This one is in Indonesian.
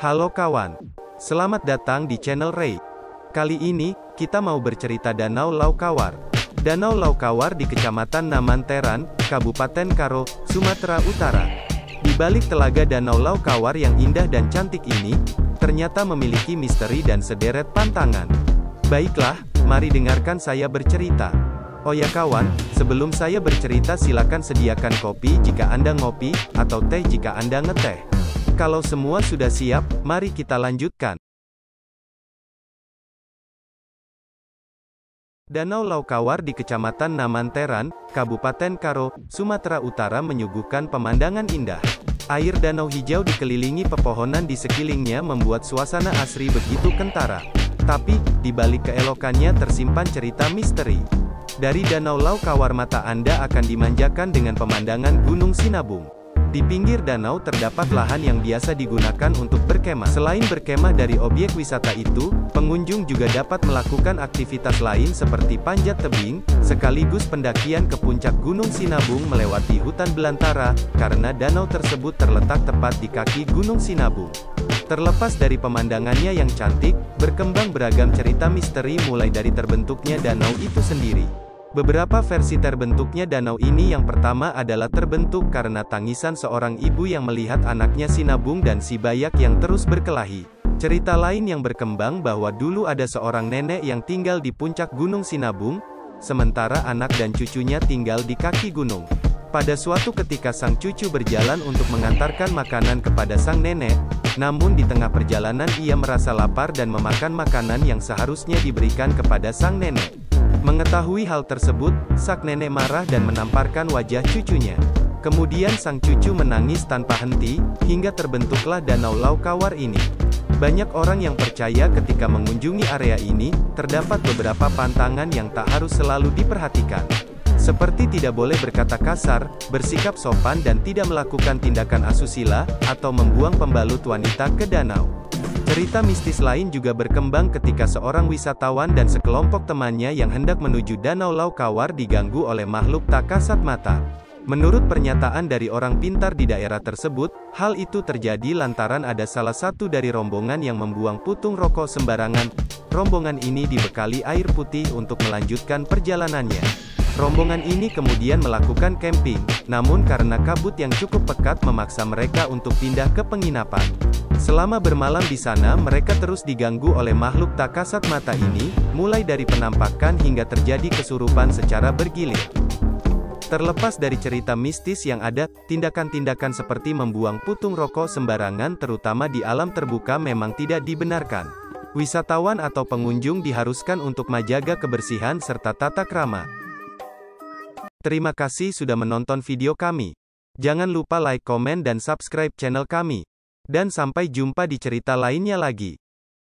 Halo kawan, selamat datang di channel Ray. Kali ini, kita mau bercerita Danau Lau Kawar. Danau Lau Kawar di Kecamatan Naman Teran, Kabupaten Karo, Sumatera Utara. Di balik telaga Danau Lau Kawar yang indah dan cantik ini, ternyata memiliki misteri dan sederet pantangan. Baiklah, mari dengarkan saya bercerita. Oh ya kawan, sebelum saya bercerita silakan sediakan kopi jika Anda ngopi, atau teh jika Anda ngeteh. Kalau semua sudah siap, mari kita lanjutkan. Danau Lau Kawar di Kecamatan Naman Teran, Kabupaten Karo, Sumatera Utara menyuguhkan pemandangan indah. Air danau hijau dikelilingi pepohonan di sekelilingnya membuat suasana asri begitu kentara. Tapi, di balik keelokannya tersimpan cerita misteri. Dari Danau Lau Kawar mata Anda akan dimanjakan dengan pemandangan Gunung Sinabung. Di pinggir danau terdapat lahan yang biasa digunakan untuk berkemah. Selain berkemah dari objek wisata itu, pengunjung juga dapat melakukan aktivitas lain seperti panjat tebing, sekaligus pendakian ke puncak Gunung Sinabung melewati hutan belantara, karena danau tersebut terletak tepat di kaki Gunung Sinabung. Terlepas dari pemandangannya yang cantik, berkembang beragam cerita misteri mulai dari terbentuknya danau itu sendiri. Beberapa versi terbentuknya danau ini yang pertama adalah terbentuk karena tangisan seorang ibu yang melihat anaknya Sinabung dan Sibayak yang terus berkelahi. Cerita lain yang berkembang bahwa dulu ada seorang nenek yang tinggal di puncak Gunung Sinabung, sementara anak dan cucunya tinggal di kaki gunung. Pada suatu ketika sang cucu berjalan untuk mengantarkan makanan kepada sang nenek, namun di tengah perjalanan ia merasa lapar dan memakan makanan yang seharusnya diberikan kepada sang nenek. Mengetahui hal tersebut, sang nenek marah dan menamparkan wajah cucunya. Kemudian sang cucu menangis tanpa henti, hingga terbentuklah Danau Lau Kawar ini. Banyak orang yang percaya ketika mengunjungi area ini, terdapat beberapa pantangan yang tak harus selalu diperhatikan. Seperti tidak boleh berkata kasar, bersikap sopan dan tidak melakukan tindakan asusila, atau membuang pembalut wanita ke danau. Cerita mistis lain juga berkembang ketika seorang wisatawan dan sekelompok temannya yang hendak menuju Danau Lau Kawar diganggu oleh makhluk tak kasat mata. Menurut pernyataan dari orang pintar di daerah tersebut, hal itu terjadi lantaran ada salah satu dari rombongan yang membuang putung rokok sembarangan. Rombongan ini dibekali air putih untuk melanjutkan perjalanannya. Rombongan ini kemudian melakukan camping, namun karena kabut yang cukup pekat memaksa mereka untuk pindah ke penginapan. Selama bermalam di sana mereka terus diganggu oleh makhluk tak kasat mata ini, mulai dari penampakan hingga terjadi kesurupan secara bergilir. Terlepas dari cerita mistis yang ada, tindakan-tindakan seperti membuang putung rokok sembarangan terutama di alam terbuka memang tidak dibenarkan. Wisatawan atau pengunjung diharuskan untuk menjaga kebersihan serta tata krama. Terima kasih sudah menonton video kami. Jangan lupa like, komen, dan subscribe channel kami. Dan sampai jumpa di cerita lainnya lagi.